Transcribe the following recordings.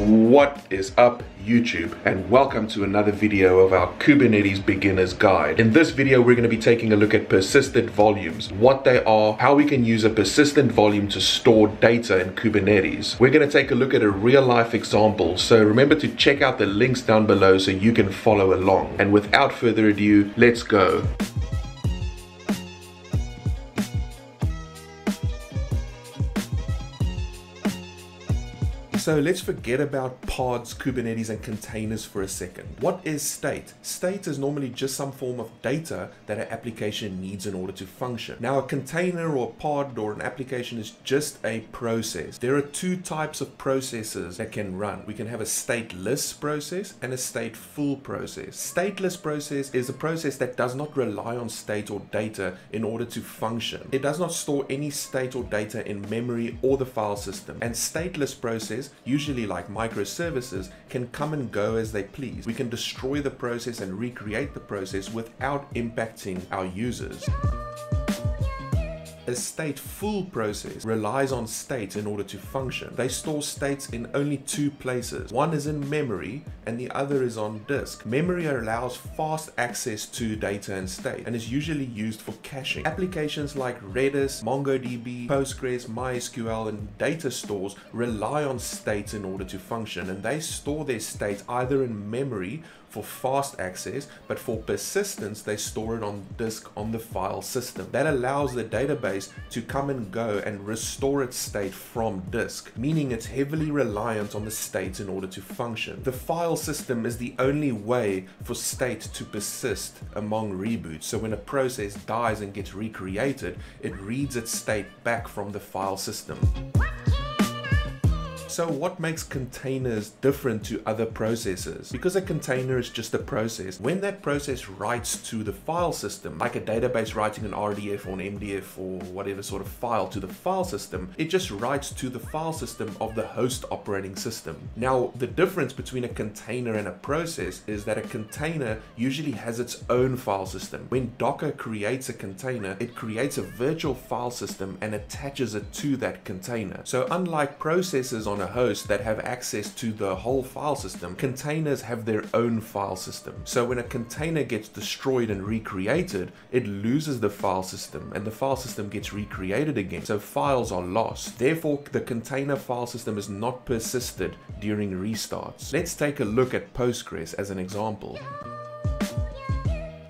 What is up, YouTube, and welcome to another video of our Kubernetes Beginner's Guide. In this video, we're going to be taking a look at persistent volumes, what they are, how we can use a persistent volume to store data in Kubernetes. We're going to take a look at a real-life example, so remember to check out the links down below so you can follow along. And without further ado, let's go. So let's forget about pods, Kubernetes, and containers for a second. What is state? State is normally just some form of data that an application needs in order to function. Now, a container or a pod or an application is just a process. There are two types of processes that can run. We can have a stateless process and a stateful process. Stateless process is a process that does not rely on state or data in order to function. It does not store any state or data in memory or the file system. And stateless process, usually like microservices, can come and go as they please. We can destroy the process and recreate the process without impacting our users. A stateful process relies on states in order to function. They store states in only two places. One is in memory and the other is on disk. Memory allows fast access to data and state and is usually used for caching. Applications like Redis, MongoDB, Postgres, MySQL, and data stores rely on states in order to function, and they store their states either in memory for fast access, but for persistence, they store it on disk on the file system. That allows the database to come and go and restore its state from disk, meaning it's heavily reliant on the states in order to function. The file system is the only way for state to persist among reboots. So when a process dies and gets recreated, it reads its state back from the file system. So what makes containers different to other processes? Because a container is just a process, when that process writes to the file system, like a database writing an RDF or an MDF or whatever sort of file to the file system, it just writes to the file system of the host operating system. Now, the difference between a container and a process is that a container usually has its own file system. When Docker creates a container, it creates a virtual file system and attaches it to that container. So unlike processes on a host that have access to the whole file system, containers have their own file system. So when a container gets destroyed and recreated, it loses the file system and the file system gets recreated again. So files are lost. Therefore, the container file system is not persisted during restarts. Let's take a look at Postgres as an example.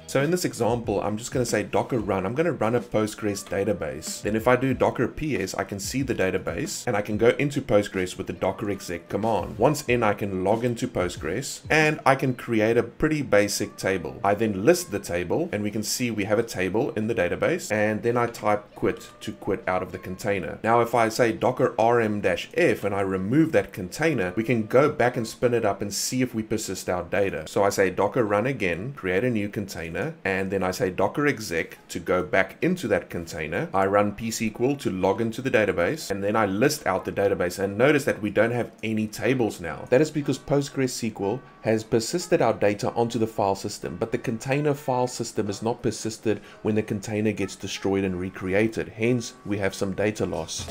So in this example, I'm just going to say Docker run. I'm going to run a Postgres database. Then if I do Docker PS, I can see the database and I can go into Postgres with the Docker exec command. Once in, I can log into Postgres and I can create a pretty basic table. I then list the table and we can see we have a table in the database, and then I type quit to quit out of the container. Now, if I say Docker rm-f and I remove that container, we can go back and spin it up and see if we persist our data. So I say Docker run again, create a new container, and then I say Docker exec to go back into that container. I run psql to log into the database, and then I list out the database, and notice that we don't have any tables now. That is because PostgreSQL has persisted our data onto the file system, but the container file system is not persisted when the container gets destroyed and recreated. Hence, we have some data loss.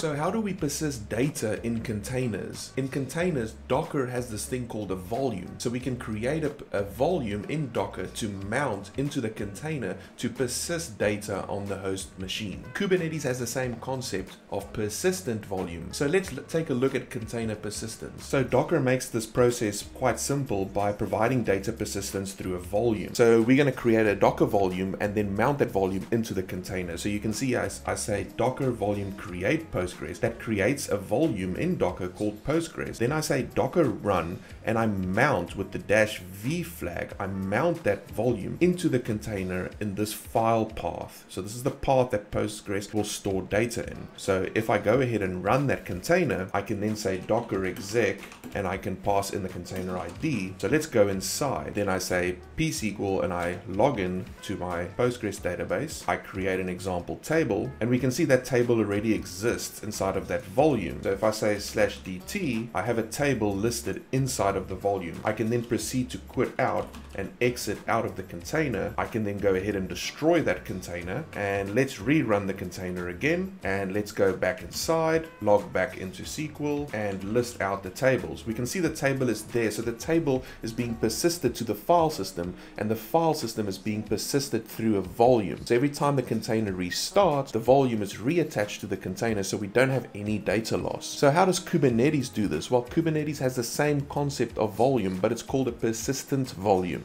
So how do we persist data in containers? In containers, Docker has this thing called a volume. So we can create a volume in Docker to mount into the container to persist data on the host machine. Kubernetes has the same concept of persistent volume. So let's take a look at container persistence. So Docker makes this process quite simple by providing data persistence through a volume. So we're going to create a Docker volume and then mount that volume into the container. So you can see I say Docker volume create Postgres. That creates a volume in Docker called Postgres. Then I say Docker run and I mount with the -v flag. I mount that volume into the container in this file path. So this is the path that Postgres will store data in. So if I go ahead and run that container, I can then say Docker exec and I can pass in the container ID. So let's go inside. Then I say psql and I log in to my Postgres database. I create an example table and we can see that table already exists lists inside of that volume. So if I say /dt, I have a table listed inside of the volume. I can then proceed to quit out and exit out of the container. I can then go ahead and destroy that container, and let's rerun the container again, and let's go back inside, log back into SQL, and list out the tables. We can see the table is there, so the table is being persisted to the file system, and the file system is being persisted through a volume. So every time the container restarts, the volume is reattached to the container, so we don't have any data loss. So how does Kubernetes do this? Well, Kubernetes has the same concept of volume, but it's called a persistent volume.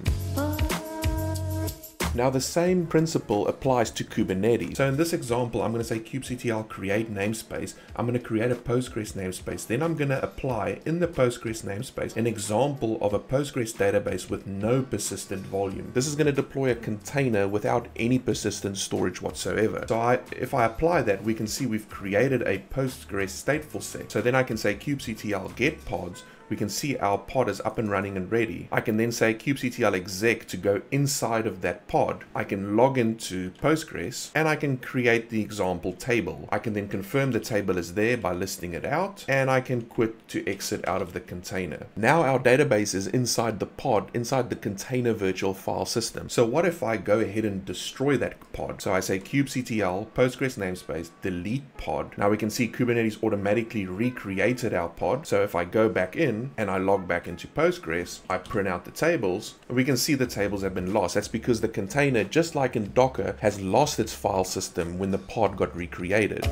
Now the same principle applies to Kubernetes. So in this example, I'm going to say kubectl create namespace. I'm going to create a Postgres namespace. Then I'm going to apply in the Postgres namespace an example of a Postgres database with no persistent volume. This is going to deploy a container without any persistent storage whatsoever. So if I apply that, we can see we've created a Postgres stateful set. So then I can say kubectl get pods. We can see our pod is up and running and ready. I can then say kubectl exec to go inside of that pod. I can log into Postgres and I can create the example table. I can then confirm the table is there by listing it out, and I can quit to exit out of the container. Now our database is inside the pod, inside the container virtual file system. So what if I go ahead and destroy that pod? So I say kubectl Postgres namespace delete pod. Now we can see Kubernetes automatically recreated our pod. So if I go back in and I log back into Postgres, I print out the tables, and we can see the tables have been lost. That's because the container, just like in Docker, has lost its file system when the pod got recreated.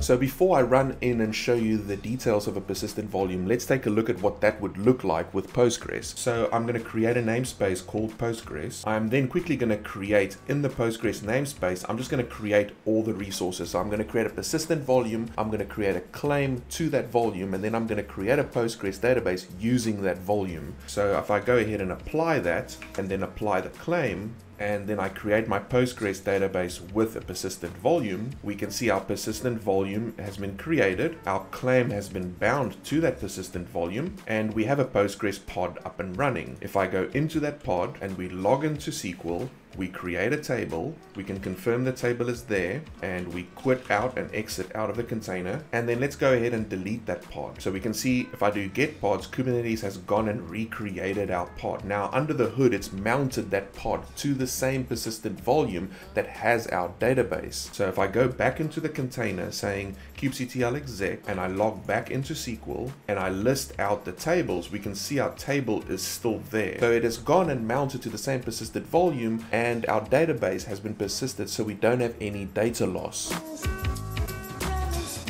So before I run in and show you the details of a persistent volume, let's take a look at what that would look like with Postgres. So I'm going to create a namespace called Postgres. I'm then quickly going to create in the Postgres namespace, I'm just going to create all the resources. So I'm going to create a persistent volume. I'm going to create a claim to that volume, and then I'm going to create a Postgres database using that volume. So if I go ahead and apply that and then apply the claim, and then I create my Postgres database with a persistent volume, we can see our persistent volume has been created, our claim has been bound to that persistent volume, and we have a Postgres pod up and running. If I go into that pod and we log into SQL, we create a table, we can confirm the table is there, and we quit out and exit out of the container, and then let's go ahead and delete that pod. So we can see if I do get pods, Kubernetes has gone and recreated our pod. Now under the hood, it's mounted that pod to the same persistent volume that has our database. So if I go back into the container saying kubectl exec, and I log back into SQL, and I list out the tables, we can see our table is still there. So it has gone and mounted to the same persistent volume, and our database has been persisted, so we don't have any data loss.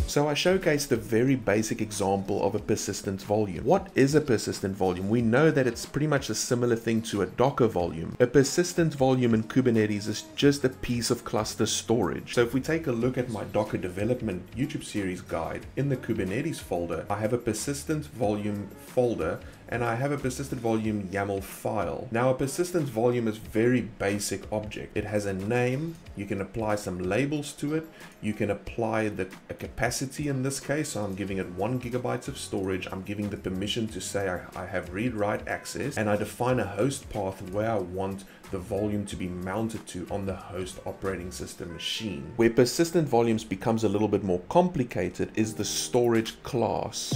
So I showcased a very basic example of a persistent volume. What is a persistent volume? We know that it's pretty much a similar thing to a Docker volume. A persistent volume in Kubernetes is just a piece of cluster storage. So if we take a look at my Docker development YouTube series guide, in the Kubernetes folder, I have a persistent volume folder, and I have a persistent volume YAML file. Now a persistent volume is very basic object. It has a name, you can apply some labels to it, you can apply a capacity in this case, so I'm giving it 1 GB of storage, I'm giving the permission to say I have read-write access, and I define a host path where I want the volume to be mounted to on the host operating system machine. Where persistent volumes becomes a little bit more complicated is the storage class.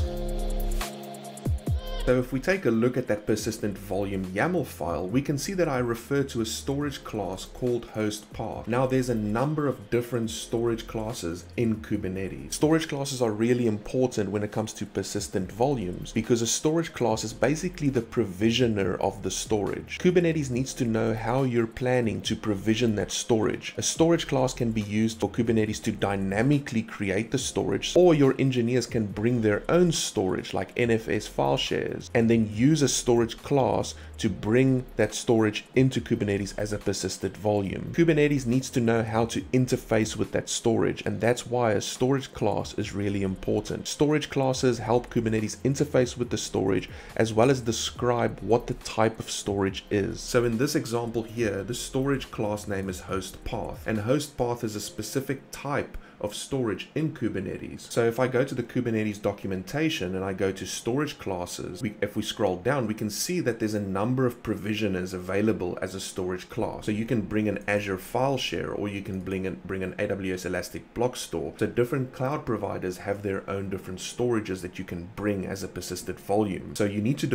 So if we take a look at that persistent volume YAML file, we can see that I refer to a storage class called host path. Now there's a number of different storage classes in Kubernetes. Storage classes are really important when it comes to persistent volumes, because a storage class is basically the provisioner of the storage. Kubernetes needs to know how you're planning to provision that storage. A storage class can be used for Kubernetes to dynamically create the storage, or your engineers can bring their own storage like NFS file shares, and then use a storage class to bring that storage into Kubernetes as a persistent volume. Kubernetes needs to know how to interface with that storage, and that's why a storage class is really important. Storage classes help Kubernetes interface with the storage, as well as describe what the type of storage is. So in this example here, the storage class name is host path, and host path is a specific type of storage in Kubernetes. So if I go to the Kubernetes documentation and I go to storage classes, if we scroll down, we can see that there's a number number of provisioners available as a storage class. So you can bring an Azure file share, or you can bring an AWS Elastic Block Store. So different cloud providers have their own different storages that you can bring as a persistent volume. So you need to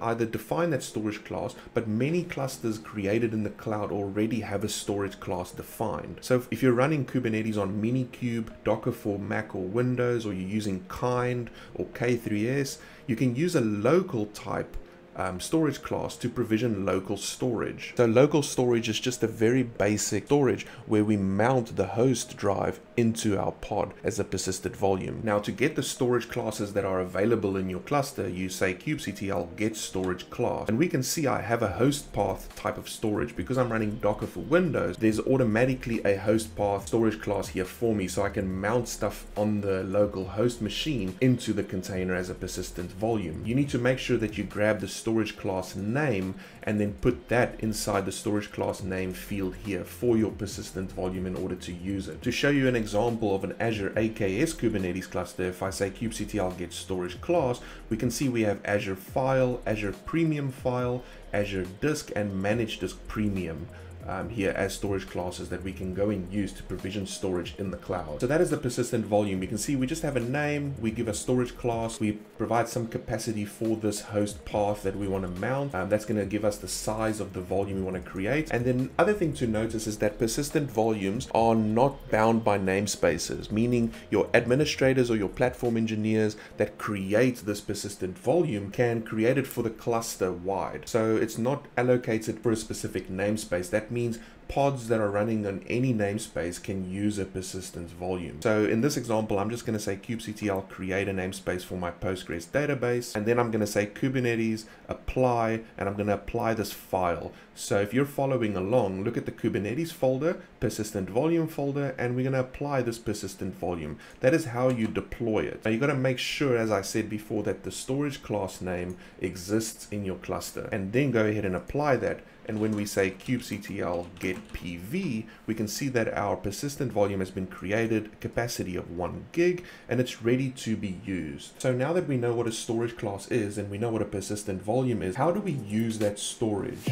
either define that storage class, but many clusters created in the cloud already have a storage class defined. So if you're running Kubernetes on Minikube, Docker for Mac or Windows, or you're using Kind or K3S, you can use a local type storage class to provision local storage. So local storage is just a very basic storage where we mount the host drive into our pod as a persistent volume. Now to get the storage classes that are available in your cluster, you say kubectl get storage class, and we can see I have a host path type of storage. Because I'm running Docker for Windows, there's automatically a host path storage class here for me, so I can mount stuff on the local host machine into the container as a persistent volume. You need to make sure that you grab the storage class name and then put that inside the storage class name field here for your persistent volume in order to use it. To show you an example of an Azure AKS Kubernetes cluster, if I say kubectl get storage class, we can see we have Azure file, Azure premium file, Azure disk, and managed disk premium here as storage classes that we can go and use to provision storage in the cloud. So that is the persistent volume. You can see we just have a name, we give a storage class, we provide some capacity for this host path that we want to mount. That's going to give us the size of the volume we want to create. And then other thing to notice is that persistent volumes are not bound by namespaces, meaning your administrators or your platform engineers that create this persistent volume can create it for the cluster wide. So it's not allocated for a specific namespace. That means pods that are running on any namespace can use a persistent volume. So in this example, I'm just going to say kubectl create a namespace for my Postgres database, and then I'm going to say Kubernetes apply, and I'm going to apply this file. So if you're following along, look at the Kubernetes folder, persistent volume folder, and we're going to apply this persistent volume. That is how you deploy it. Now you got to make sure, as I said before, that the storage class name exists in your cluster, and then go ahead and apply that. And when we say kubectl get PV, we can see that our persistent volume has been created, capacity of 1 gig, and it's ready to be used. So now that we know what a storage class is and we know what a persistent volume is, how do we use that storage?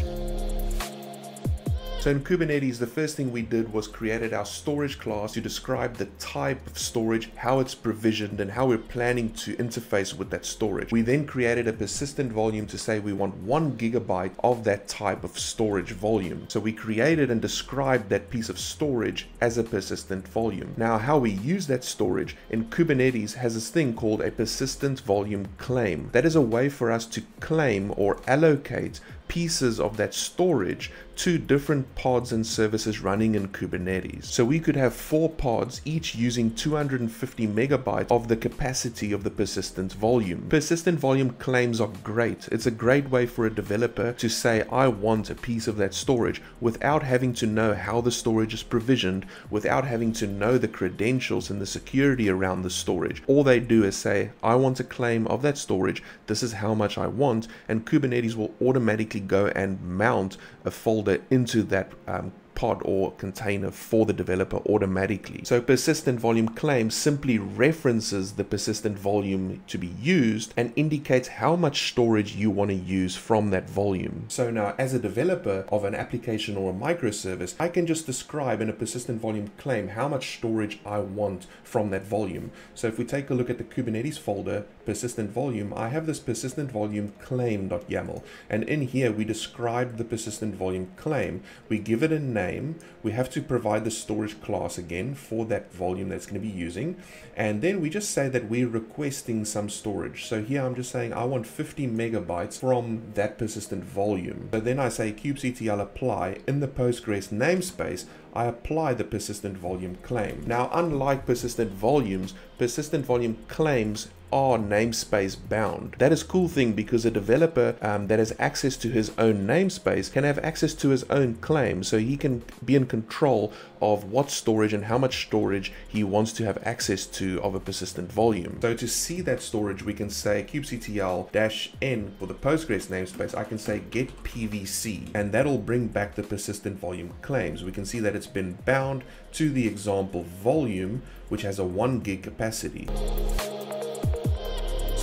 So in Kubernetes, the first thing we did was created our storage class to describe the type of storage, how it's provisioned, and how we're planning to interface with that storage. We then created a persistent volume to say we want 1 gigabyte of that type of storage volume. So we created and described that piece of storage as a persistent volume. Now how we use that storage in Kubernetes has this thing called a persistent volume claim. That is a way for us to claim or allocate pieces of that storage to different pods and services running in Kubernetes. So we could have 4 pods, each using 250 megabytes of the capacity of the persistent volume. Persistent volume claims are great. It's a great way for a developer to say, I want a piece of that storage without having to know how the storage is provisioned, without having to know the credentials and the security around the storage. All they do is say, I want a claim of that storage. This is how much I want. And Kubernetes will automatically go and mount a folder into that pod or container for the developer automatically. So persistent volume claim simply references the persistent volume to be used and indicates how much storage you want to use from that volume. So now as a developer of an application or a microservice, I can just describe in a persistent volume claim how much storage I want from that volume. So if we take a look at the Kubernetes folder, persistent volume, I have this persistent volume claim.yaml, and in here we describe the persistent volume claim. We give it a name. We have to provide the storage class again for that volume that's going to be using, and then we just say that we're requesting some storage. So here I'm just saying I want 50 megabytes from that persistent volume. But then I say kubectl apply in the Postgres namespace. I apply the persistent volume claim. Now, unlike persistent volumes, persistent volume claims are namespace bound. That is a cool thing because a developer that has access to his own namespace can have access to his own claim, so he can be in control of what storage and how much storage he wants to have access to of a persistent volume. So to see that storage, we can say kubectl-n for the Postgres namespace. I can say get PVC, and that'll bring back the persistent volume claims. We can see that it's been bound to the example volume, which has a 1 gig capacity.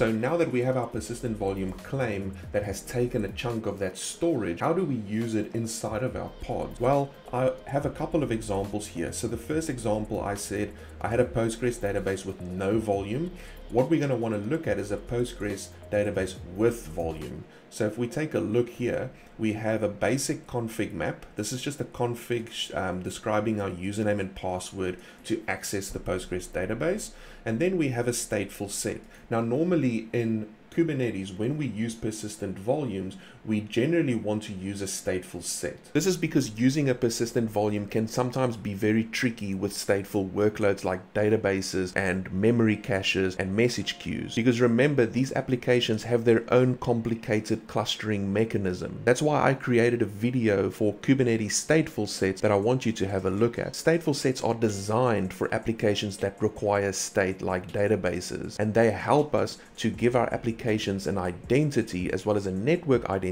So now that we have our persistent volume claim that has taken a chunk of that storage, how do we use it inside of our pods? Well, I have a couple of examples here. So the first example, I said I had a Postgres database with no volume. What we're going to want to look at is a Postgres database with volume. So if we take a look here, we have a basic config map. This is just a config describing our username and password to access the Postgres database. And then we have a stateful set. Now, normally in Kubernetes, when we use persistent volumes, we generally want to use a stateful set. This is because using a persistent volume can sometimes be very tricky with stateful workloads like databases and memory caches and message queues. Because remember, these applications have their own complicated clustering mechanism. That's why I created a video for Kubernetes stateful sets that I want you to have a look at. Stateful sets are designed for applications that require state like databases, and they help us to give our applications an identity as well as a network identity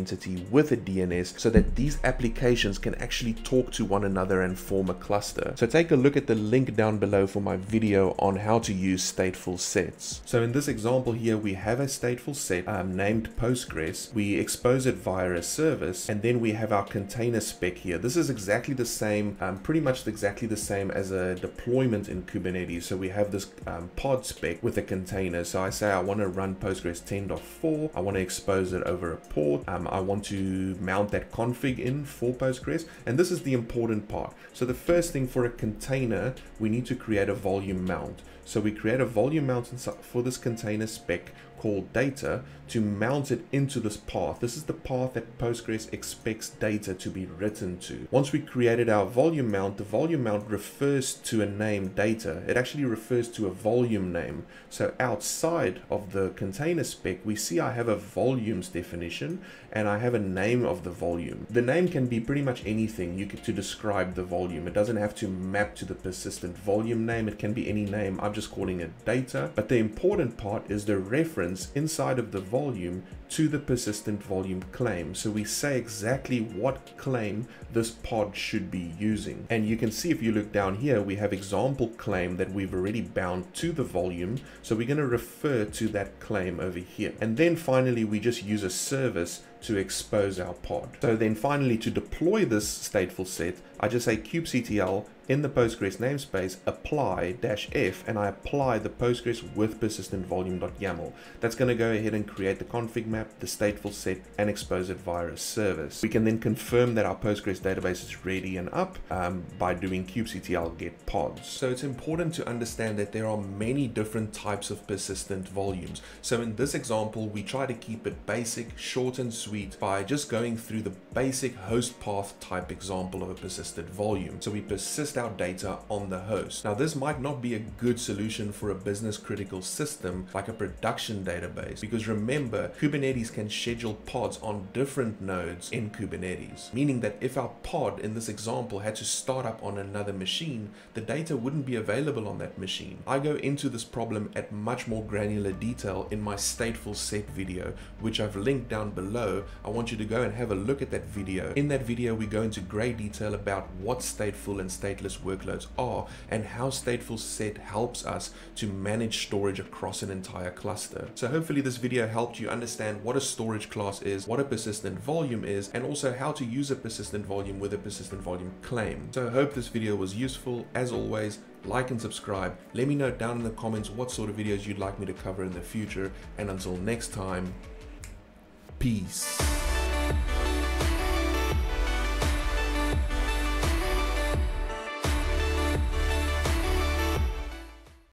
with a DNS, so that these applications can actually talk to one another and form a cluster. So take a look at the link down below for my video on how to use stateful sets. So in this example here, we have a stateful set named Postgres. We expose it via a service, and then we have our container spec here. This is exactly the same, pretty much exactly the same as a deployment in Kubernetes. So we have this pod spec with a container. So I say I want to run Postgres 10.4. I want to expose it over a port. I want to mount that config in for Postgres. And this is the important part. So the first thing, for a container, we need to create a volume mount. So we create a volume mount for this container spec called data to mount it into this path. This is the path that Postgres expects data to be written to. Once we created our volume mount, the volume mount refers to a name data. It actually refers to a volume name. So outside of the container spec, we see I have a volumes definition and I have a name of the volume. The name can be pretty much anything you could to describe the volume. It doesn't have to map to the persistent volume name. It can be any name. I'm just calling it data. But the important part is the reference inside of the volume to the persistent volume claim. So we say exactly what claim this pod should be using. And you can see if you look down here, we have example claim that we've already bound to the volume. So we're going to refer to that claim over here. And then finally, we just use a service to expose our pod. So then finally, to deploy this stateful set, I just say kubectl in the Postgres namespace apply -f, and I apply the Postgres with persistent volume.yaml. That's going to go ahead and create the config map, the stateful set, and expose it via a service. We can then confirm that our Postgres database is ready and up by doing kubectl get pods. So it's important to understand that there are many different types of persistent volumes. So in this example, we try to keep it basic, short and sweet by just going through the basic host path type example of a persistent volume. So we persist our data on the host. Now, this might not be a good solution for a business critical system like a production database, because remember, Kubernetes can schedule pods on different nodes in Kubernetes, meaning that if our pod in this example had to start up on another machine, the data wouldn't be available on that machine. I go into this problem at much more granular detail in my stateful set video, which I've linked down below. I want you to go and have a look at that video. In that video, we go into great detail about what stateful and stateless workloads are and how stateful set helps us to manage storage across an entire cluster. So hopefully this video helped you understand what a storage class is, what a persistent volume is, and also how to use a persistent volume with a persistent volume claim. So I hope this video was useful. As always, like and subscribe. Let me know down in the comments what sort of videos you'd like me to cover in the future. And until next time, peace.